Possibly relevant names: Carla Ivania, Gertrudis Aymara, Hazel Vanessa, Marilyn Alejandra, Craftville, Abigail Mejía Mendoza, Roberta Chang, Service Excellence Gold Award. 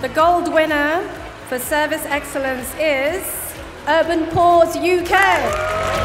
The gold winner for Service Excellence is Urban Paws UK.